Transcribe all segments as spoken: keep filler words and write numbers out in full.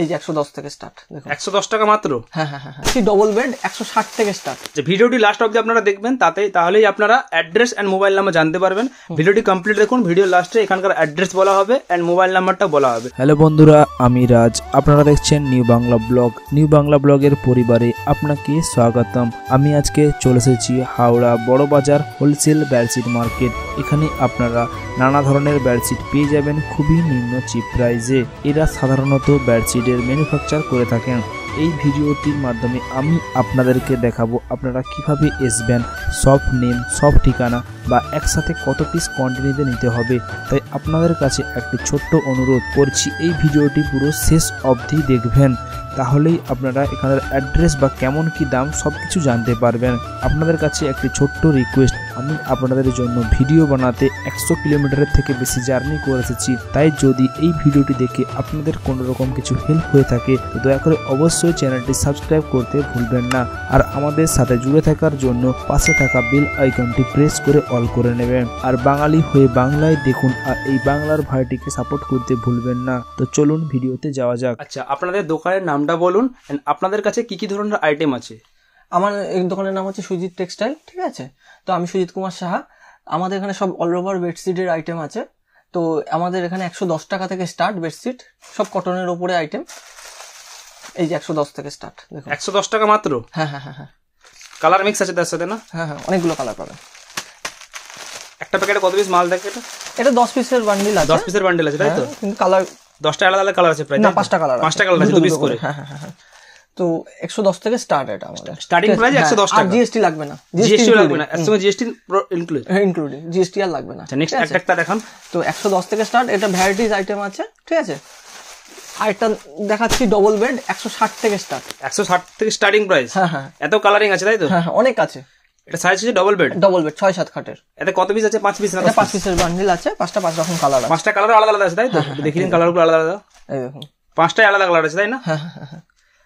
এই যে একশো দশ থেকে স্টার্ট, দেখুন একশো দশ টাকা মাত্র। হ্যাঁ হ্যাঁ হ্যাঁ, এই ডবল বেড একশো ষাট থেকে স্টার্ট। যে ভিডিওটি লাস্ট অবধি আপনারা দেখবেন তাতে তাহলেই আপনারা অ্যাড্রেস এন্ড মোবাইল নাম্বার জানতে পারবেন। ভিডিওটি কমপ্লিট দেখুন, ভিডিও লাস্টে এখানকার অ্যাড্রেস বলা হবে এন্ড মোবাইল নাম্বারটা বলা হবে। হ্যালো বন্ধুরা, আমি রাজ, আপনারা দেখছেন new Bangla blog. New Bangla ব্লগের পরিবারে আপনাকে স্বাগতম। আমি আজকে চলে এসেছি হাওড়া বড় বাজার হোলসেল বেডশিট মার্কেট। এখানে আপনারা নানা ধরনের বেডশিট পেয়ে যাবেন খুবই নিম্ন চিপ প্রাইসে। এরা সাধারণত বেডশিট ম্যানুফ্যাকচার করে থাকেন। এই ভিডিওটির মাধ্যমে আমি আপনাদেরকে দেখাবো আপনারা কিভাবে আসবেন, সব নেম, সব ঠিকানা বা একসাথে কত পিস কোয়ান্টিটিতে নিতে হবে। তাই আপনাদের কাছে একটি ছোট্ট অনুরোধ করছি, এই ভিডিওটি পুরো শেষ অবধি দেখবেন, তাহলেই আপনারা এখানের অ্যাড্রেস বা কেমন কি দাম সব কিছু জানতে পারবেন। আপনাদের কাছে একটি ছোট্ট রিকোয়েস্ট, আমি আপনাদের জন্য ভিডিও বানাতে একশো কিলোমিটারের থেকে বেশি জার্নি করে এসেছি, তাই যদি এই ভিডিওটি দেখে আপনাদের কোনো রকম কিছু হেল্প হয়ে থাকে তো দয়া করে অবশ্যই চ্যানেলটি সাবস্ক্রাইব করতে ভুলবেন না। আর আমাদের সাথে জুড়ে থাকার জন্য পাশে থাকা বেল আইকনটি প্রেস করে অল করে নেবেন। আর বাঙালি হয়ে বাংলায় দেখুন, আর এই বাংলার ভাইটিকে সাপোর্ট করতে ভুলবেন না। তো চলুন ভিডিওতে যাওয়া যাক। আচ্ছা, আপনাদের দোকানের নামটা বলুন, আপনাদের কাছে কি কি ধরনের আইটেম আছে? আমার এই দোকানের নাম হচ্ছে সুজিত টেক্সটাইল, ঠিক আছে? তো আমি সুজিত কুমার সাহা। আমাদের এখানে সব অল ওভার বেডশিটের আইটেম আছে। তো আমাদের এখানে একশো দশ টাকা থেকে স্টার্ট বেডশিট, সব কটনের ওপরে আইটেম। এই যে একশো দশ থেকে স্টার্ট, দেখুন একশো দশ টাকা মাত্র। হ্যাঁ হ্যাঁ হ্যাঁ হ্যাঁ, কালার মিক্স আছে তার সাথে না? হ্যাঁ হ্যাঁ, অনেকগুলো কালার পাবেন। একটা প্যাকেটে কত পিস মাল থাকে? এটা এটা দশ পিসের বান্ডিল আছে। দশ পিসের বান্ডিল আছে, তাই তো? কিন্তু কালার দশটা আলাদা আলাদা কালার আছে প্রায়? না, পাঁচটা কালার আছে। পাঁচটা কালার আছে, দু পিস করে। হ্যাঁ হ্যাঁ হ্যাঁ। তো একশো দশ থেকে স্টার্ট। এটা আমাদের স্টার্টিং প্রাইস একশো দশ টাকা। জিএসটি লাগবে না? জিএসটি লাগবে না, এর সঙ্গে জিএসটি ইনক্লুড। হ্যাঁ ইনক্লুডিং, জিএসটি আর লাগবে না। আচ্ছা, নেক্সট একটা দেখান তো। একশো দশ থেকে স্টার্ট, এটা ভ্যারাইটিস আইটেম আছে, ঠিক আছে? আরেকটা দেখাচ্ছি ডবল বেড, একশো ষাট থেকে স্টার্ট। একশো ষাট থেকে স্টার্টিং প্রাইস। হ্যাঁ হ্যাঁ, এত কালারিং আছে তাই তো? হ্যাঁ হ্যাঁ, অনেক আছে। এটা সাইজ হচ্ছে ডবল বেড। ডবল বেড ছয় সাত খাটের। এটা কত পিস আছে? পাঁচ পিস। এটা পাঁচ পিসের বান্ডিল আছে, পাঁচটা পাঁচ রকম কালার আছে। পাঁচটা কালার আলাদা আলাদা আছে তাই তো? দেখিন কালারগুলো আলাদা আলাদা, এই দেখুন পাঁচটাই আলাদা কালার আছে তাই না? হ্যাঁ হ্যাঁ হ্যাঁ।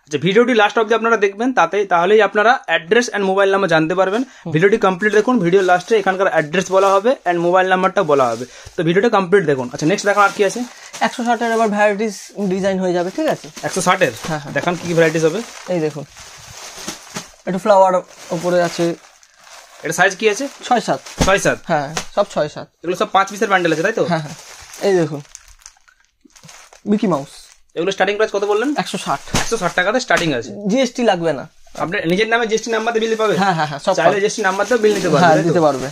আচ্ছা, ভিডিওটি লাস্ট অবধি আপনারা দেখবেন, তাতে তাহলেই আপনারা অ্যাড্রেস এন্ড মোবাইল নাম্বার জানতে পারবেন। ভিডিওটি কমপ্লিট দেখুন, ভিডিও লাস্টে এখানকার অ্যাড্রেস বলা হবে এন্ড মোবাইল নাম্বারটা বলা হবে। তো ভিডিওটা কমপ্লিট দেখুন। আচ্ছা, নেক্সট দেখান আর কি আছে? একশো ষাটের আবার ভ্যারাইটিস ডিজাইন হয়ে যাবে, ঠিক আছে? একশো ষাটের দেখান কি কি ভ্যারাইটিস হবে। এই দেখুন, একটু ফ্লাওয়ার উপরে আছে। এটা সাইজ কি আছে? ছয় সাত। ছয় সাত? হ্যাঁ, সব ছয় সাত। এগুলো সব পাঁচ পিসের বান্ডেল আছে তাই তো? হ্যাঁ হ্যাঁ। এই দেখুন মিকি মাউস। এগুলো স্টার্টিং প্রাইস কত বললেন? একশো ষাট। একশো ষাট টাকাতে স্টার্টিং আছে, জিএসটি লাগবে না। আপনার নিজের নামে জিএসটি নাম্বার দিয়ে বিল পাবে। হ্যাঁ হ্যাঁ হ্যাঁ, সব চাইলে জিএসটি নাম্বার দিয়ে বিল নিতে পারবে। নিতে পারবে।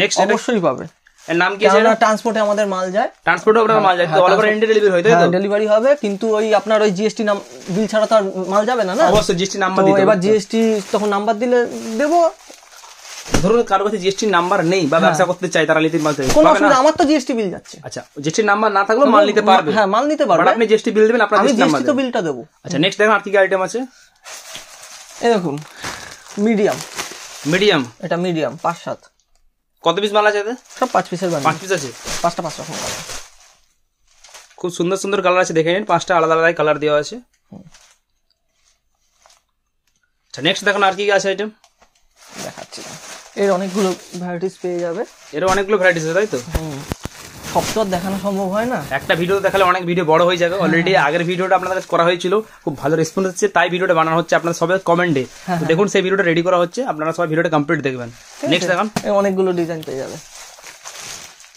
নেক্সট অবশ্যই পাবে। এর নাম কি আছে? ট্রান্সপোর্টে আমাদের মাল যায়। ট্রান্সপোর্টে আপনার মাল যায়, তো অল ওভার ইন্ডিয়া ডেলিভারি হয় তাই তো? ডেলিভারি হবে, কিন্তু ওই আপনার ওই জিএসটি নাম বিল ছাড়া তো আর মাল যাবে না। না অবশ্যই জিএসটি নাম্বার দিতে হবে। এবার জিএসটি তখন নাম্বার দিলে দেবো। ধরুন কারো কাছে জিএসটি নাম্বার নেই বা ব্যবসা করতে চাই, তারা নিতে পারবে কোনো অসুবিধা? আমার তো জিএসটি বিল যাচ্ছে। আচ্ছা, জিএসটি নাম্বার না থাকলেও মাল নিতে পারবে। হ্যাঁ মাল নিতে পারবে, আপনি জিএসটি বিল দেবেন, আপনার জিএসটি তো বিলটা দেবো। আচ্ছা, নেক্সট দেখুন আর কি কি আইটেম আছে। এই দেখুন মিডিয়াম। মিডিয়াম এটা মিডিয়াম পাঁচ সাত। কত পিস মাল আছে? সব পাঁচ পিসের বান্ডিল। পাঁচ পিস আছে, পাঁচটা পাঁচ রকম কালার। খুব সুন্দর সুন্দর কালার আছে, দেখে নিন, পাঁচটা আলাদা আলাদা কালার দেওয়া আছে। আচ্ছা, নেক্সট দেখুন আর কি কি আছে আইটেম। দেখাচ্ছি, এর অনেকগুলো ভ্যারাইটিস পেয়ে যাবে। এর অনেকগুলো ভ্যারাইটিস আছে তাই তো? হুম, সব তো দেখানো সম্ভব হয় না, একটা ভিডিও দেখালে অনেক ভিডিও বড় হয়ে যাবে। অলরেডি আগের ভিডিওটা আপনাদের কাছে করা হয়েছিল, খুব ভালো রেসপন্স হচ্ছে, তাই ভিডিওটা বানানো হচ্ছে আপনাদের সবাই কমেন্টে। তো দেখুন সেই ভিডিওটা রেডি করা হচ্ছে, আপনারা সবাই ভিডিওটা কমপ্লিট দেখবেন। নেক্সট দেখান, এর অনেকগুলো ডিজাইন পেয়ে যাবে।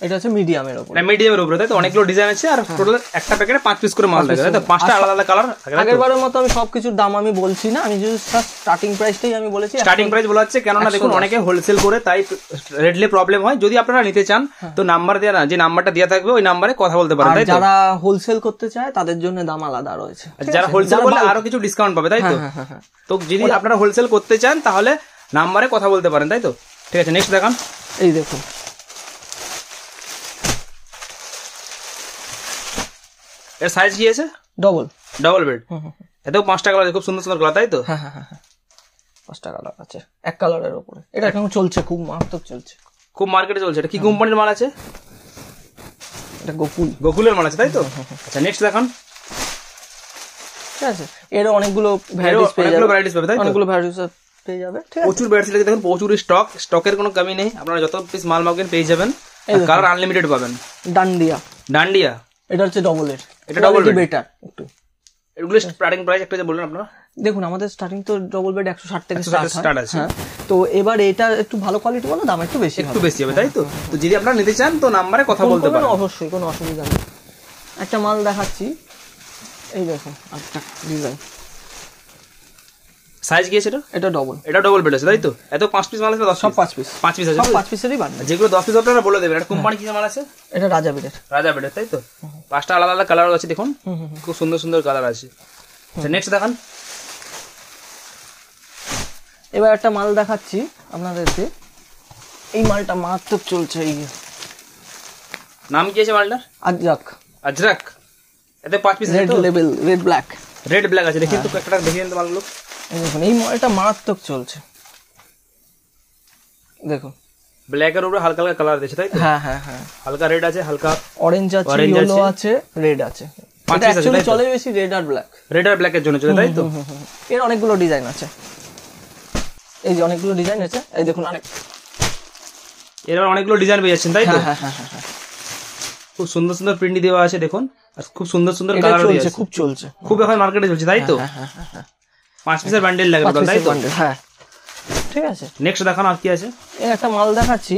এটা হচ্ছে মিডিয়ামের উপর। না মিডিয়ামের উপর তাই তো? অনেকগুলো ডিজাইন আছে, আর টোটাল একটা প্যাকেটে পাঁচ পিস করে মাল থাকে তাই তো? পাঁচটা আলাদা আলাদা কালার। আগেরবারের মতো আমি সবকিছুর দাম আমি বলছি না, আমি জাস্ট স্টার্টিং প্রাইসটাই আমি বলেছি। স্টার্টিং প্রাইস বলা হচ্ছে কেননা দেখুন অনেকে হোলসেল করে, তাই রেটলে প্রবলেম হয়। যদি আপনারা নিতে চান তো নাম্বার দেয়া না, যে নাম্বারটা দেয়া থাকবে ওই নাম্বারে কথা বলতে পারেন তাই তো? যারা হোলসেল করতে চায় তাদের জন্য দাম আলাদা রয়েছে। যারা হোলসেল করলে আরো কিছু ডিসকাউন্ট পাবে তাই তো? তো যদি আপনারা হোলসেল করতে চান তাহলে নাম্বারে কথা বলতে পারেন তাই তো? ঠিক আছে, নেক্সট দেখান। এই দেখুন এর সাইজ কি আছে? ডবল। Double bed. এটাও পাঁচটা কালার আছে, খুব সুন্দর সুন্দর কালার তাই তো? হ্যাঁ হ্যাঁ হ্যাঁ, পাঁচটা কালার আছে এক কালারের উপরে। এটা এখন চলছে, খুব মারাত্মক চলছে, খুব মার্কেটে চলছে। এটা কি কোম্পানির মাল আছে? এটা গোকুল। গোকুলের মাল আছে তাই তো? আচ্ছা, নেক্সট দেখান। ঠিক আছে, এর অনেকগুলো ভ্যারাইটিস পেয়ে যাবে। ভ্যারাইটিস পাবে তাই তো? অনেকগুলো ভ্যারাইটিস পেয়ে যাবে। প্রচুর বেডশিট আছে দেখুন, প্রচুর স্টক, স্টকের কোনো কমি নেই। আপনারা যত পিস মাল মাগেন পেয়ে যাবেন, কালার আনলিমিটেড পাবেন। ডান্ডিয়া। ডান্ডিয়া এটা হচ্ছে ডবল এর। এটা ডবল বেটার একটু। এগুলো স্টার্টিং প্রাইস একটা যে বললেন আপনারা দেখুন আমাদের স্টার্টিং তো ডাবল বেড একশো ষাট থেকে স্টার্ট আছে তো এবার এটা একটু ভালো কোয়ালিটি বলো দাম একটু বেশি একটু বেশি হবে তাই তো তো যদি আপনারা নিতে চান তো নম্বরে কথা বলতে পারেন অবশ্যই কোনো অসুবিধা নেই একটা মাল দেখাচ্ছি এই দেখো একটা ডিজাইন সাইজ কি আছে এটা এটা ডাবল এটা ডাবল বেড আছে তাই তো এত পাঁচ পিস মাল আছে সব পাঁচ পিস পাঁচ পিস আছে সব পাঁচ পিসেরই বান যেগুলো দশ পিস আপনারা বলে দেবেন এটা কোম্পানি কি মাল আছে এটা রাজা বেড রাজা বেড তাই তো পাঁচটা আলাদা আলাদা কালার আছে দেখুন খুব সুন্দর সুন্দর কালার আছে আচ্ছা নেক্সট দেখান এবার একটা মাল দেখাচ্ছি আপনাদেরকে এই মালটা মাত্র চলছে এই নাম কি আছে মালটার আজরাক আজরাক এতে পাঁচ piece red label red black red black আছে দেখুন তো একটা দেখিয়ে দেন মালগুলো দেখুন এই মালটা মারাত্মক চলছে দেখুন ব্ল্যাক এর উপরে হালকা হালকা কালার দিয়েছে তাই তো হ্যাঁ হ্যাঁ হ্যাঁ হালকা রেড আছে হালকা অরেঞ্জ আছে ইয়েলো আছে রেড আছে পাঁচ পিস আছে চলে বেশি রেড আর ব্ল্যাক রেড আর ব্ল্যাক এর জন্য চলে তাই তো এর অনেকগুলো ডিজাইন আছে এই যে অনেকগুলো ডিজাইন আছে এই দেখুন অনেক এর অনেকগুলো ডিজাইন বেরিয়েছেন তাই তো হ্যাঁ হ্যাঁ হ্যাঁ খুব সুন্দর সুন্দর প্রিন্ট দেওয়া আছে দেখুন আর খুব সুন্দর সুন্দর কালার রয়েছে খুব চলছে খুব এখন মার্কেটে চলছে তাই তো হ্যাঁ হ্যাঁ হ্যাঁ পাঁচ পিসের বান্ডেল লাগবে তাই তো হ্যাঁ ঠিক আছে নেক্সট দেখান আর কি আছে এই একটা মাল দেখাচ্ছি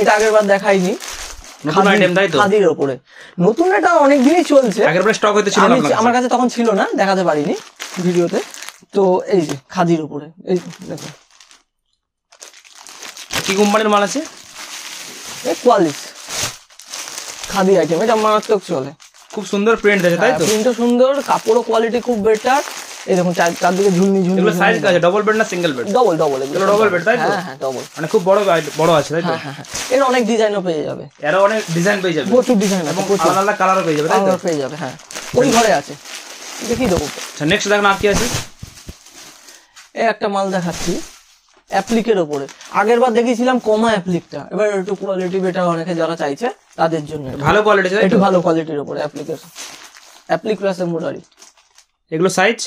এটা আগেরবার দেখাইনি নতুন আইটেম তাই তো খাদির উপরে নতুন এটা অনেক দিনই চলছে আগেরবার স্টক হতে ছিল না আমার কাছে তখন ছিল না দেখাতে পারিনি ভিডিওতে তো এই যে খাদির উপরে এই দেখো কি কোম্পানির মাল আছে এই কোয়ালিটি খাদি আইটেম এটা মারাত্মক চলে খুব সুন্দর প্রিন্ট দেয় তাই তো প্রিন্টও সুন্দর কাপড়ও কোয়ালিটি খুব বেটার এই দেখুন চার দিকে ঝুলনি ঝুলনি এগুলো সাইজ আছে ডাবল বেড না সিঙ্গেল বেড ডাবল ডাবল এগুলো ডাবল বেড তাই তো হ্যাঁ হ্যাঁ ডাবল মানে খুব বড় বড় আছে তাই তো হ্যাঁ হ্যাঁ এর অনেক ডিজাইনও পেয়ে যাবে এর অনেক ডিজাইন পেয়ে যাবে প্রচুর ডিজাইন এবং আলাদা আলাদা কালারও পেয়ে যাবে তাই তো পেয়ে যাবে হ্যাঁ ওই ঘরে আছে দেখি দেখো আচ্ছা নেক্সট দেখুন আর কি আছে এই একটা মাল দেখাচ্ছি অ্যাপ্লিকের উপরে আগেরবার দেখেছিলাম কমা অ্যাপ্লিকটা এবার একটু কোয়ালিটি বেটার অনেকে যারা চাইছে তাদের জন্য ভালো কোয়ালিটি চাই একটু ভালো কোয়ালিটির উপরে অ্যাপ্লিকের অ্যাপ্লিক প্লাস এমব্রয়ডারি এগুলো সাইজ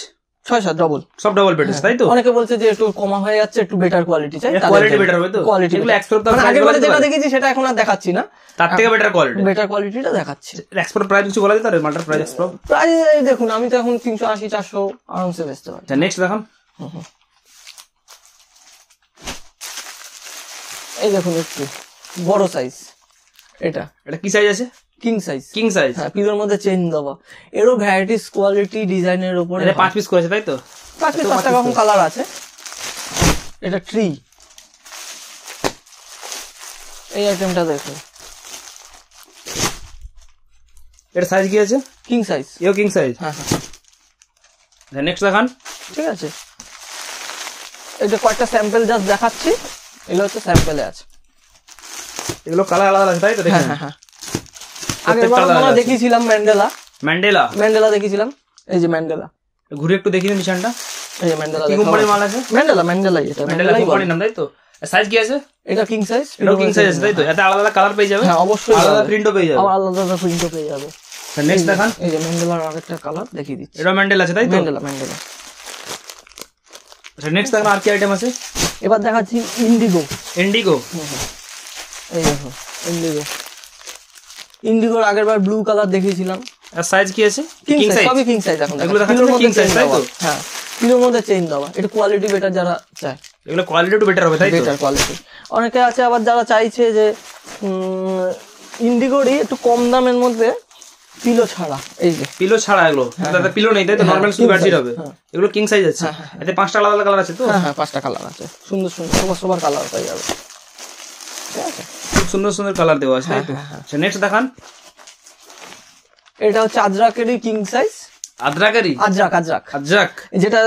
ছয় সাত ডাবল সব ডাবল বেডস তাই তো অনেকে বলছে যে একটু কমা হয়ে যাচ্ছে একটু বেটার কোয়ালিটি চাই কোয়ালিটি বেটার হবে তো কোয়ালিটি এগুলো এক্সপোর্ট দাম আগেরবার যেটা দেখেছি সেটা এখন আর দেখাচ্ছি না তার থেকে বেটার কোয়ালিটি বেটার কোয়ালিটিটা দেখাচ্ছি এক্সপোর্ট প্রাইস কিছু বলা যায় তার মালটার প্রাইস এক্সপোর্ট প্রাইস দেখুন আমি তো এখন তিনশো আশি চারশো আরামসে বেচতে পারি আচ্ছা নেক্সট দেখুন এই দেখুন একটু বড় সাইজ এটা এটা কি সাইজ আছে কিং সাইজ কিং সাইজ হ্যাঁ পিওর মধ্যে চেইন দেওয়া এরও ভ্যারাইটিস কোয়ালিটি ডিজাইনের উপরে এটা পাঁচ পিস করেছে তাই তো পাঁচ পিস পাঁচটা রকম কালার আছে এটা ট্রি এই আইটেমটা দেখুন এর সাইজ কি আছে কিং সাইজ ইও কিং সাইজ হ্যাঁ হ্যাঁ নেক্সট দেখান ঠিক আছে এটা কয়েকটা স্যাম্পল জাস্ট দেখাচ্ছি এগুলো হচ্ছে স্যাম্পলে আছে এগুলো কালার আলাদা আছে তাই তো দেখুন হ্যাঁ হ্যাঁ আগেরবার আমরা দেখেছিলাম ম্যান্ডেলা ম্যান্ডেলা ম্যান্ডেলা দেখেছিলাম এই যে ম্যান্ডেলা ঘুরে একটু দেখিয়ে দিন নিশানটা এই যে ম্যান্ডেলা কি কোম্পানির মাল আছে ম্যান্ডেলা ম্যান্ডেলা এটা ম্যান্ডেলা কোম্পানির নাম তাই তো সাইজ কি আছে এটা কিং সাইজ এটা কিং সাইজ আছে তাই তো এটা আলাদা আলাদা কালার পেয়ে যাবে হ্যাঁ অবশ্যই আলাদা প্রিন্টও পেয়ে যাবে আলাদা আলাদা প্রিন্টও পেয়ে যাবে নেক্সট দেখান এই যে ম্যান্ডেলার আরেকটা কালার দেখিয়ে দিচ্ছি এটা ম্যান্ডেলা আছে তাই তো ম্যান্ডেলা ম্যান্ডেলা আচ্ছা নেক্সট দেখান আর কি আইটেম আছে এবার দেখাচ্ছি ইন্ডিগো ইন্ডিগো এই দেখো ইন্ডিগো ইন্ডিগোর আগেরবার ব্লু কালার দেখিয়েছিলাম আর সাইজ কি আছে কিং সাইজ সবই কিং সাইজ এখন এগুলো দেখাচ্ছি কিং সাইজ তাই তো হ্যাঁ পিলোর মধ্যে চেইন দেওয়া এটা কোয়ালিটি বেটার যারা চায় এগুলো কোয়ালিটি টু বেটার হবে তাই তো বেটার কোয়ালিটি অনেকে আছে আবার যারা চাইছে যে ইন্ডিগোরই একটু কম দামের মধ্যে পিলো ছাড়া এই যে পিলো ছাড়া এগুলো দাদা পিলো নেই তাই তো নরমাল সুই বার্সিট হবে এগুলো কিং সাইজ আছে এতে পাঁচটা আলাদা আলাদা কালার আছে তো হ্যাঁ হ্যাঁ পাঁচটা কালার আছে সুন্দর সুন্দর সবার সবার কালার পাই যাবে সুন্দর সুন্দর কালার দেওয়া আছে আচ্ছা নেক্সট দেখান এটা হচ্ছে আজরাকেরই কিং সাইজ আজরাকেরই আজরাক আজরাক আজরাক যেটা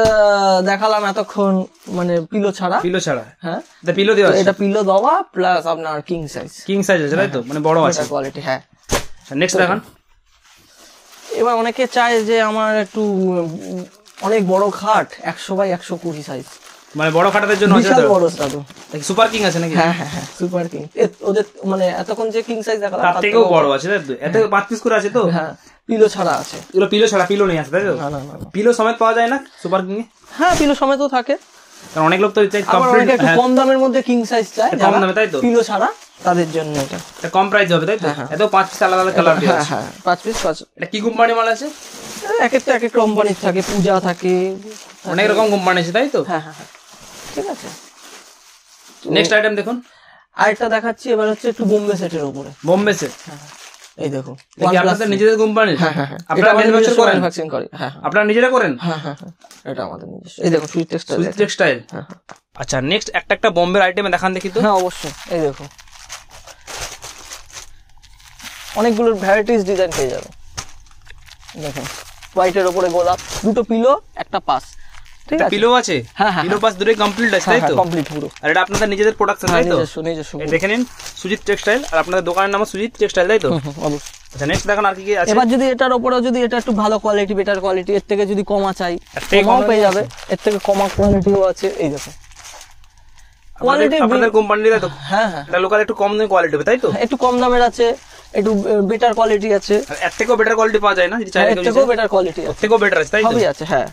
দেখালাম এতক্ষণ মানে পিলো ছাড়া পিলো ছাড়া হ্যাঁ এটা পিলো দেওয়া আছে এটা পিলো দেওয়া প্লাস আপনার কিং সাইজ কিং সাইজ আছে তাই তো মানে বড় আছে কোয়ালিটি হ্যাঁ আচ্ছা নেক্সট দেখান এবার অনেকে চায় যে আমার একটু অনেক বড় খাট একশো বাই একশো কুড়ি সাইজ মানে বড় খাটের জন্য আছে বড় সাইজও নাকি সুপার কিং আছে নাকি হ্যাঁ হ্যাঁ সুপার কিং ওদের মানে এতক্ষণ যে কিং সাইজ দেখালাম তার থেকেও বড় আছে এত পাঁচ পিস করে আছে তো হ্যাঁ পিলো ছাড়া আছে এগুলো পিলো ছাড়া পিলো নেই আছে তাই তো না না পিলো সমেত পাওয়া যায় না সুপার কিং এ হ্যাঁ পিলো সমেতও থাকে কারণ অনেক লোক তো চাই কমপ্লিট কম দামের মধ্যে কিং সাইজ চায় কম দামে তাই তো পিলো ছাড়া তাদের জন্য এটা এটা কম প্রাইস হবে তাই তো এত পাঁচ পিস আলাদা আলাদা কালার আছে হ্যাঁ পাঁচ পিস পাঁচ এটা কি কোম্পানি মাল আছে এক একটা এক এক কোম্পানি থাকে পূজা থাকে অনেক রকম কোম্পানি আছে তাই তো হ্যাঁ হ্যাঁ ঠিক আছে নেক্সট আইটেম দেখুন আইটা দেখাচ্ছি এবার হচ্ছে একটু বোম্বে সেটের উপরে বোম্বে সেট হ্যাঁ এই দেখো কি আপনাদের নিজেদের কোম্পানি হ্যাঁ হ্যাঁ আপনারা ম্যানুফ্যাকচার করেন ভ্যাকসিন করে হ্যাঁ আপনারা নিজেরা করেন হ্যাঁ হ্যাঁ এটা আমাদের নিজস্ব এই দেখো সুজিত টেক্সটাইল সুজিত টেক্সটাইল হ্যাঁ আচ্ছা নেক্সট একটা একটা বোম্বের আইটেমে দেখান দেখি তো হ্যাঁ অবশ্যই এই দেখো অনেকগুলো ভ্যারাইটিস ডিজাইন পেয়ে যাবে দেখুন হোয়াইট এর উপরে গোলাপ দুটো পিলো একটা পাস ঠিক আছে পিলো আছে হ্যাঁ হ্যাঁ পিলো পাস দুটোই কমপ্লিট আছে তাই তো কমপ্লিট পুরো আর এটা আপনাদের নিজেদের প্রোডাকশন তাই তো নিজস্ব নিজস্ব এই দেখে নিন সুজিত টেক্সটাইল আর আপনাদের দোকানের নাম সুজিত টেক্সটাইল তাই তো অবশ্যই আচ্ছা নেক্সট দেখুন আর কি কি আছে এবার যদি এটার উপরে যদি এটা একটু ভালো কোয়ালিটি বেটার কোয়ালিটি এর থেকে যদি কমা চাই কম পেয়ে যাবে এর থেকে কমা কোয়ালিটিও আছে এই দেখুন কোয়ালিটি আপনাদের কোম্পানির তাই তো হ্যাঁ হ্যাঁ এটা লোকাল একটু কম দামে কোয়ালিটি হবে তাই তো একটু কম দামের আছে একটু বেটার কোয়ালিটি আছে এতটেকো বেটার কোয়ালিটি পাওয়া যায় না যদি চাই এতটেকো বেটার কোয়ালিটি আছে এতটেকো বেটার আছে তাই তো সবই আছে হ্যাঁ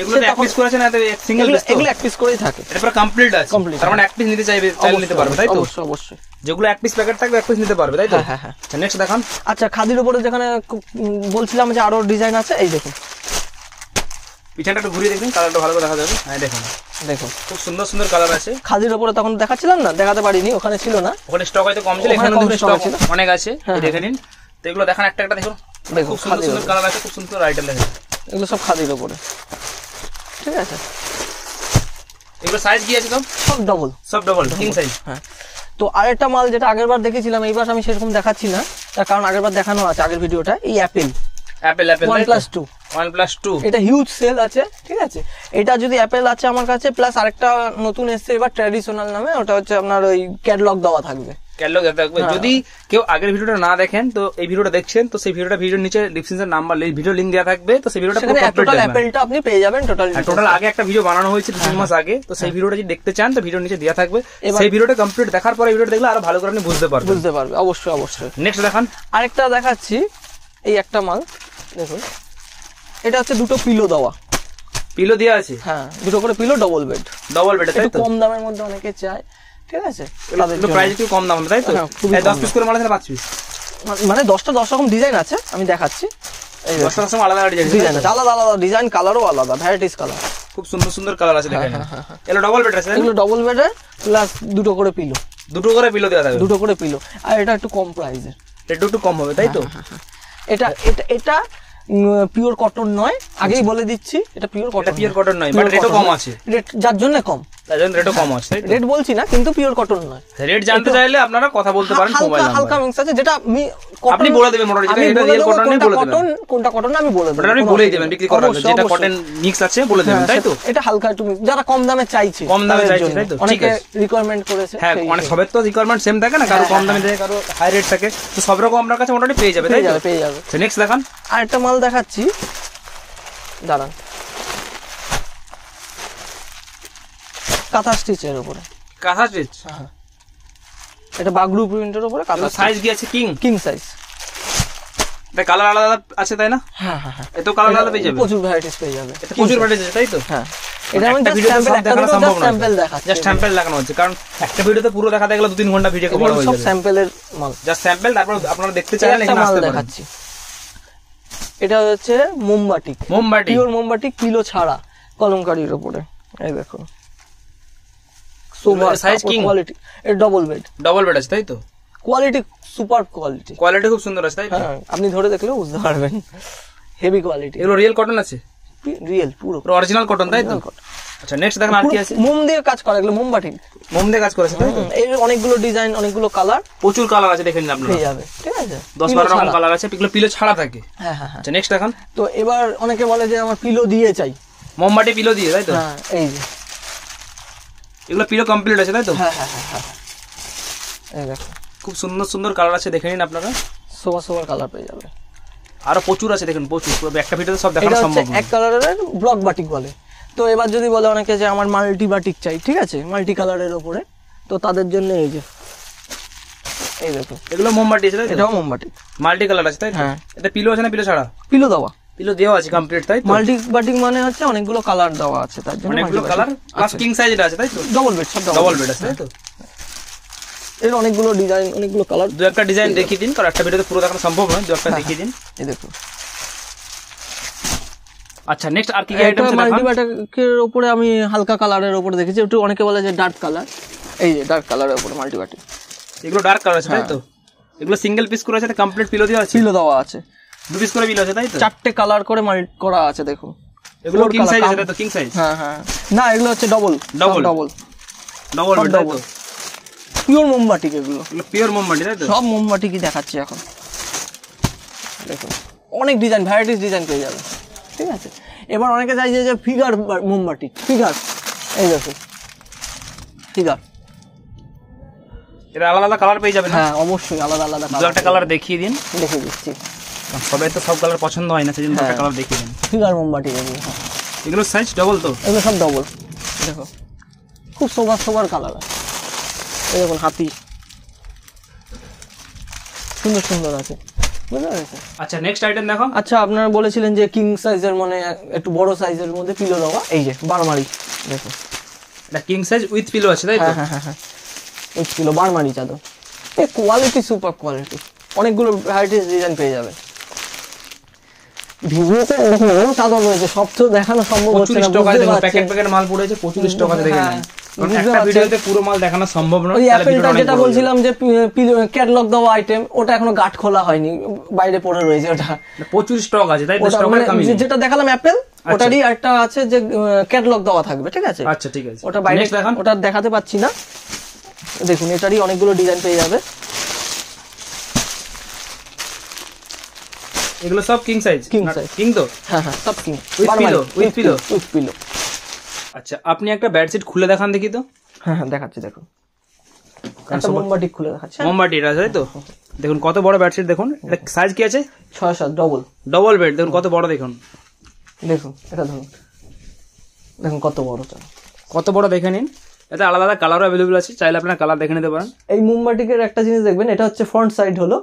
এগুলো এক পিস করে আছে না এক সিঙ্গেল পিস এগুলো এক পিস করেই থাকে এটা পুরো কমপ্লিট আছে তার মানে এক পিস নিতে চাইবে চাইলে নিতে পারবে তাই তো অবশ্যই অবশ্যই যেগুলো এক পিস প্যাকেট থাকবে এক পিস নিতে পারবে তাই তো হ্যাঁ হ্যাঁ আচ্ছা নেক্সট দেখুন আচ্ছা খাদির উপরে যেখানে বলছিলাম যে আরো ডিজাইন আছে এই দেখুন পিছনটা একটু ঘুরিয়ে দেখুন কালারটা ভালো করে দেখা যাবে হ্যাঁ দেখুন দেখুন খুব সুন্দর সুন্দর কালার আছে খাদির উপরে তখন দেখাচ্ছিলাম না দেখাতে পারিনি ওখানে ছিল না ওখানে স্টক হয়তো কম ছিল এখানে কিন্তু স্টক অনেক আছে দেখে নিন তো এগুলো দেখুন একটা একটা দেখুন খুব সুন্দর সুন্দর কালার আছে খুব সুন্দর আইটেম দেখুন এগুলো সব খাদির উপরে ঠিক আছে এগুলো সাইজ কি আছে তো সব ডাবল সব ডাবল কিং সাইজ হ্যাঁ তো আরেকটা মাল যেটা আগেরবার দেখেছিলাম এইবার আমি সেরকম দেখাচ্ছি না তার কারণ আগেরবার দেখানো আছে আগের ভিডিওটা এই apple apple apple one plus two one plus two এটা হিউজ সেল আছে ঠিক আছে এটা যদি অ্যাপেল আছে আমার কাছে প্লাস আরেকটা নতুন এসেছে এবার ট্র্যাডিশনাল নামে ওটা হচ্ছে আপনার ওই ক্যাটালগ দেওয়া থাকবে ক্যাটালগ দেওয়া থাকবে যদি কেউ আগের ভিডিওটা না দেখেন তো এই ভিডিওটা দেখছেন তো সেই ভিডিওটা ভিডিওর নিচে ডেসক্রিপশনে নাম্বার এই ভিডিও লিংক দেওয়া থাকবে তো সেই ভিডিওটা পুরো কমপ্লিট হবে অ্যাপেলটা আপনি পেয়ে যাবেন টোটাল টোটাল আগে একটা ভিডিও বানানো হয়েছে তিন মাস আগে তো সেই ভিডিওটা যদি দেখতে চান তো ভিডিওর নিচে দেওয়া থাকবে সেই ভিডিওটা কমপ্লিট দেখার পরে ভিডিওটা দেখলে আরো ভালো করে আপনি বুঝতে পারবেন বুঝতে পারবে অবশ্যই অবশ্যই নেক্সট দেখান আরেকটা দেখাচ্ছি এই একটা মাল দেখুন এটা হচ্ছে দুটো পিলো দেওয়া পিলো দেয়া আছে হ্যাঁ দুটো করে pillow double bed double bed তাই তো কম দামের মধ্যে অনেকে চায় ঠিক আছে তো প্রাইস একটু কম দাম তাই তো দশ পিস করে মাল আছে পাঁচ পিস মানে দশটা দশ রকম ডিজাইন আছে আমি দেখাচ্ছি এই দশটা রকম আলাদা আলাদা ডিজাইন আছে আলাদা আলাদা ডিজাইন কালারও আলাদা ভ্যারাইটিস কালার খুব সুন্দর সুন্দর কালার আছে দেখেন এগুলো ডাবল বেড আছে এগুলো ডাবল বেড প্লাস দুটো করে পিলো দুটো করে পিলো দেয়া থাকে দুটো করে পিলো আর এটা একটু কম প্রাইসের এটা একটু কম হবে তাই তো এটা এটা পিওর কটন নয় আগেই বলে দিচ্ছি এটা পিওর কটন পিওর কটন নয় বাট রেটও কম আছে রেট যার জন্য কম তার জন্য রেটও কম আছে রেট বলছি না কিন্তু পিওর কটন নয় রেট জানতে চাইলে আপনারা কথা বলতে পারেন মোবাইল নাম্বার হালকা হালকা আছে যেটা আমি আপনি বলে দেবেন মোটর যেটা এটা রিয়েল কটন নেই বলে দেবেন কটন কোনটা কটন আমি বলে দেব আপনি বলেই দেবেন বিক্রি করার আগে যেটা কটন মিক্স আছে বলে দেবেন তাই তো এটা হালকা একটু যারা কম দামে চাইছে কম দামে চাইছে তাই তো ঠিক আছে রিকোয়ারমেন্ট করেছে হ্যাঁ মানে সবের তো রিকোয়ারমেন্ট সেম থাকে না কারো কম দামে দেয় কারো হাই রেট থাকে তো সব রকম আপনার কাছে মোটামুটি পেয়ে যাবে তাই তো পেয়ে যাবে তো নেক্সট দেখান আর একটা মাল দেখাচ্ছি দাঁড়ান কাঁথা স্টিচের উপরে কাঁথা স্টিচ হ্যাঁ এটা বাগড়ু প্রিন্টের উপরে কাঁথা সাইজ কি আছে কিং কিং সাইজ এটা কালার আলাদা আছে তাই না হ্যাঁ হ্যাঁ হ্যাঁ এত কালার আলাদা পেয়ে যাবে প্রচুর ভ্যারাইটিস পেয়ে যাবে এটা প্রচুর ভ্যারাইটিস আছে তাই তো হ্যাঁ এটা আমাদের স্যাম্পল দেখানো সম্ভব না জাস্ট স্যাম্পল দেখানো হচ্ছে কারণ একটা ভিডিওতে পুরো দেখাতে গেলে দুই তিন ঘন্টা ভিডিও বড় হয়ে যাবে সব স্যাম্পলের মাল জাস্ট স্যাম্পল তারপর আপনারা দেখতে চাইলে এখানে আসতে পারেন দেখাচ্ছি এটা হচ্ছে মোমবাতি মোমবাতি পিওর মোমবাতি কিলো ছাড়া কলমকারীর উপরে এই দেখো সুপার সাইজ কিং কোয়ালিটি এর ডাবল বেড ডাবল বেড আছে তাই তো কোয়ালিটি সুপার কোয়ালিটি কোয়ালিটি খুব সুন্দর আছে তাই তো আপনি ধরে দেখলে বুঝতে পারবেন হেভি কোয়ালিটি এগুলো রিয়েল কটন আছে রিয়েল পুরো অরিজিনাল কটন তাই তো আচ্ছা নেক্সট দেখেন আর কি আছে মোম দিয়ে কাজ করা এগুলো মোমবাতি মোম দিয়ে কাজ করা আছে তাই তো এর অনেকগুলো ডিজাইন অনেকগুলো কালার প্রচুর কালার আছে দেখেন আপনারা ঠিক আছে ঠিক আছে দশ বারো রকম কালার আছে পিলো পিলো ছাড়া থাকে হ্যাঁ হ্যাঁ আচ্ছা নেক্সট দেখেন তো এবার অনেকে বলে যে আমার পিলো দিয়ে চাই মোমবাতি পিলো দিয়ে তাই তো হ্যাঁ এই যে এগুলো পিলো কমপ্লিট আছে তাই তো হ্যাঁ হ্যাঁ হ্যাঁ এই দেখো খুব সুন্দর সুন্দর কালার আছে দেখে নিন আপনারা সোবা সোবার কালার পেয়ে যাবে আর প্রচুর আছে দেখুন প্রচুর পুরো একটা ভিডিওতে সব দেখানো সম্ভব না এটা এক কালারের ব্লক বাটিক বলে তো এবার যদি বলে অনেকে যে আমার মাল্টি বাটিক চাই ঠিক আছে মাল্টি কালারের উপরে তো তাদের জন্য এই যে এই দেখো এগুলো মোমবাতি আছে তাই এটাও মোমবাতি মাল্টি কালার আছে তাই হ্যাঁ এটা পিলো আছে না পিলো ছাড়া পিলো দাও পিলো দেওয়া আছে কমপ্লিট তাই তো মাল্টি বাটিক মানে হচ্ছে অনেকগুলো কালার দেওয়া আছে তার জন্য অনেকগুলো কালার প্লাস কিং সাইজের আছে তাই তো ডাবল বেড সব ডাবল বেড আছে তাই তো এর অনেকগুলো ডিজাইন অনেকগুলো কালার দু একটা ডিজাইন দেখিয়ে দিন কারণ একটা ভিডিওতে পুরো দেখানো সম্ভব নয় দু একটা দেখিয়ে দিন এই দেখো আচ্ছা নেক্সট আর কি আইটেম আছে দেখান মাল্টিবাটাকের উপরে আমি হালকা কালারের উপরে দেখেছি একটু অনেকে বলে যে ডার্ক কালার এই যে ডার্ক কালারের উপরে মাল্টিবাটি এগুলো ডার্ক কালার আছে তাই তো এগুলো সিঙ্গেল পিস করে আছে তে কমপ্লিট পিলো দেওয়া আছে পিলো দেওয়া আছে দু পিস করে পিলো আছে তাই তো চারটে কালার করে মাল্টি করা আছে দেখো এগুলো কিং সাইজ এটা তো কিং সাইজ হ্যাঁ হ্যাঁ না এগুলো হচ্ছে ডাবল ডাবল ডাবল ডাবল বেটা তো পিওর মোমবাটি এগুলো এগুলো পিওর মোমবাটি তাই তো সব মোমবাটি কি দেখাচ্ছি এখন দেখো অনেক ডিজাইন ভ্যারাইটিস ডিজাইন পেয়ে যাবে ঠিক আছে এবার অনেকে চাই যে ফিগার মোমবাটি ফিগার এই দেখো ফিগার এর আলাদা আলাদা কালার পেয়ে যাবেন হ্যাঁ অবশ্যই আলাদা আলাদা কালার একটা কালার দেখিয়ে দিন দেখিয়ে দিচ্ছি সবাই তো সব কালার পছন্দ হয় না সেজন্য একটা কালার দেখিয়ে দিন ফিগার মোমবাটি এগুলো সাইজ ডাবল তো এগুলো সব ডাবল দেখো খুব সুন্দর সুন্দর কালার এই দেখুন হাতি সুন্দর সুন্দর আছে বুঝা গেছে আচ্ছা নেক্সট আইটেম দেখো আচ্ছা আপনারা বলেছিলেন যে কিং সাইজের মানে একটু বড় সাইজের মধ্যে পিলো দেওয়া এই যে বারমারি দেখো এটা কিং সাইজ উইথ পিলো আছে তাই তো হ্যাঁ হ্যাঁ হ্যাঁ উইথ পিলো বারমারি চাদর এই কোয়ালিটি সুপার কোয়ালিটি অনেকগুলো ভ্যারাইটিস ডিজাইন পেয়ে যাবে ভিডিওতে এরকম অনেক চাদর রয়েছে সব তো দেখানো সম্ভব হচ্ছে না প্যাকেট প্যাকেট মাল পড়ে আছে পঁচিশ টাকা থেকে নেই একটা ভিডিওতে পুরো মাল দেখানো সম্ভব নয় তাহলে ভিডিওটা যেটা বলছিলাম যে ক্যাটালগ দাও আইটেম ওটা এখনো গাট খোলা হয়নি বাইরে পড়ে রয়েছে ওটা পঁচিশ স্টক আছে তাই দশ টাকা কম যেটা দেখালাম অ্যাপল ওটারই একটা আছে যে ক্যাটালগ দাও থাকবে ঠিক আছে আচ্ছা ঠিক আছে ওটা বাইরে ওটা দেখাতে পাচ্ছি না দেখুন এটারই অনেকগুলো ডিজাইন পেয়ে যাবে এগুলো সব কিং সাইজ কিং তো হ্যাঁ হ্যাঁ সব king with pillow with pillow with pillow আচ্ছা আপনি একটা বেডশিট খুলে দেখান দেখি তো হ্যাঁ হ্যাঁ দেখাচ্ছি দেখো একটা মোমবাটি খুলে দেখাচ্ছি মোমবাটি এটা তাই তো দেখুন কত বড় বেডশিট দেখুন এটা সাইজ কি আছে ছয় সাত ডাবল ডাবল বেড দেখুন কত বড় দেখুন দেখুন এটা ধরুন দেখুন কত বড় কত বড় দেখে নিন এটা আলাদা আলাদা কালারও अवेलेबल আছে চাইলে আপনারা কালার দেখে নিতে পারেন এই মোমবাটিকের একটা জিনিস দেখবেন এটা হচ্ছে ফ্রন্ট সাইড হলো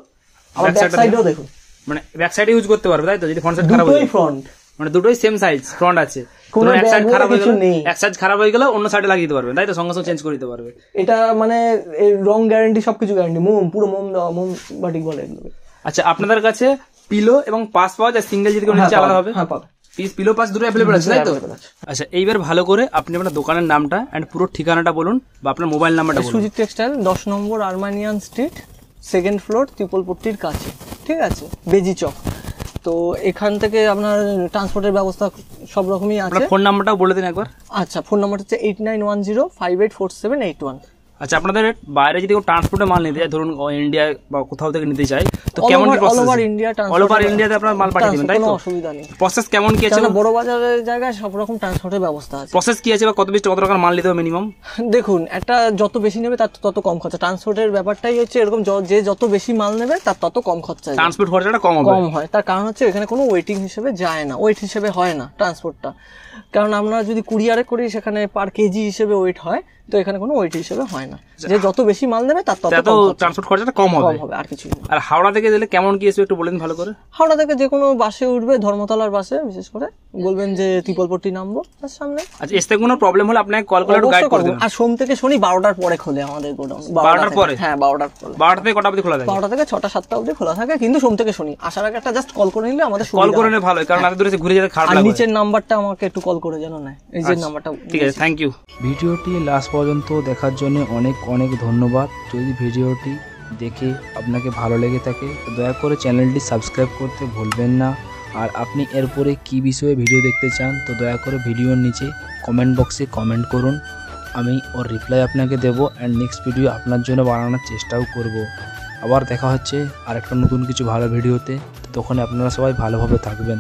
আর ব্যাক সাইডও দেখুন মানে ব্যাক সাইডে ইউজ করতে পারবে তাই তো যদি ফ্রন্ট সাইড খারাপ হয় ফ্রন্ট মানে দুটোই সেম সাইজ ফ্রন্ট আছে কোন এক সাইড খারাপ হয়ে গেল এক সাইড খারাপ হয়ে গেল অন্য সাইডে লাগিয়ে দিতে পারবে তাই তো সঙ্গে সঙ্গে চেঞ্জ করে দিতে পারবে এটা মানে রং গ্যারান্টি সবকিছু গ্যারান্টি মোম পুরো মোম মোম বাটিক বলে একদম আচ্ছা আপনাদের কাছে পিলো এবং পাস পাওয়া যায় সিঙ্গেল যদি কোনো নিচে আলাদা হবে হ্যাঁ পাবে পিস পিলো পাস দুটো अवेलेबल আছে তাই তো আচ্ছা এইবার ভালো করে আপনি আপনার দোকানের নামটা এন্ড পুরো ঠিকানাটা বলুন বা আপনার মোবাইল নাম্বারটা বলুন সুজিত টেক্সটাইল দশ নম্বর আর্মানিয়ান স্ট্রিট সেকেন্ড ফ্লোর ত্রিপলপট্টির কাছে ঠিক আছে বেজি চক তো এখান থেকে আপনার ট্রান্সপোর্টের ব্যবস্থা সব রকমই আছে আপনার ফোন নাম্বারটাও বলে দিন একবার আচ্ছা ফোন নাম্বার হচ্ছে eight nine one zero five eight four seven eight one আচ্ছা আপনাদের বাইরে যদি কোনো ট্রান্সপোর্টে মাল নিতে চায় ধরুন ইন্ডিয়া বা কোথাও থেকে নিতে চায় তো কেমন কি process all over India transport all over ইন্ডিয়াতে আপনারা মাল পাঠিয়ে দিবেন তাই তো কোনো অসুবিধা নেই প্রসেস কেমন কি আছে বড় বাজারের জায়গায় সব রকম ট্রান্সপোর্টের ব্যবস্থা আছে প্রসেস কি আছে বা কত বেশি কত টাকার মাল নিতে হবে মিনিমাম দেখুন এটা যত বেশি নেবে তার তত কম খরচা ট্রান্সপোর্টের ব্যাপারটাই হচ্ছে এরকম যে যত বেশি মাল নেবে তার তত কম খরচা হয় ট্রান্সপোর্ট খরচটা কম হবে কম হয় তার কারণ হচ্ছে এখানে কোনো ওয়েটিং হিসেবে যায় না ওয়েট হিসেবে হয় না ট্রান্সপোর্টটা কারণ আমরা যদি কুরিয়ারে করি সেখানে পার কেজি হিসেবে ওয়েট হয় তো এখানে কোনো ওয়েট হিসেবে হয় না যে যত বেশি মাল নেবে তার তত ট্রান্সপোর্ট খরচটা কম হবে আর কিছু আর হাওড়া থেকে গেলে কেমন কি আসবে একটু বলেন ভালো করে হাওড়া থেকে যে কোনো বাসে উঠবে ধর্মতলার বাসে বিশেষ করে বলবেন যে ত্রিপলপট্টি নামবো তার সামনে আচ্ছা এতে কোনো প্রবলেম হলে আপনাকে কল করে গাইড করে দেব আর সোম থেকে শনি বারোটার পরে খোলে আমাদের গোডাউন বারোটার পরে হ্যাঁ বারোটার পরে বারোটা থেকে কটা অবধি খোলা থাকে বারোটা থেকে ছটা সাতটা অবধি খোলা থাকে কিন্তু সোম থেকে শনি আসার আগে একটা জাস্ট কল করে নিলে আমাদের কল করে নিলে ভালো কারণ এত দূরে ঘুরে যেতে খারাপ লাগে আর নিচের নাম্বারটা আমাকে একটু কল করে জানো না এই যে নাম্বারটা ঠিক আছে থ্যাংক ইউ ভিডিওটি লাস্ট পর্যন্ত দেখার জন্য অনেক অনেক ধন্যবাদ যদি ভিডিওটি দেখে আপনাকে ভালো লেগে থাকে দয়া করে চ্যানেলটি সাবস্ক্রাইব করতে ভুলবেন না আর আপনি এরপরে কি বিষয়ে ভিডিও দেখতে চান তো দয়া করে ভিডিওর নিচে কমেন্ট বক্সে কমেন্ট করুন আমি ওর রিপ্লাই আপনাকে দেব অ্যান্ড নেক্সট ভিডিও আপনার জন্য বানানোর চেষ্টাও করব আবার দেখা হচ্ছে আর একটা নতুন কিছু ভালো ভিডিওতে তখন আপনারা সবাই ভালোভাবে থাকবেন।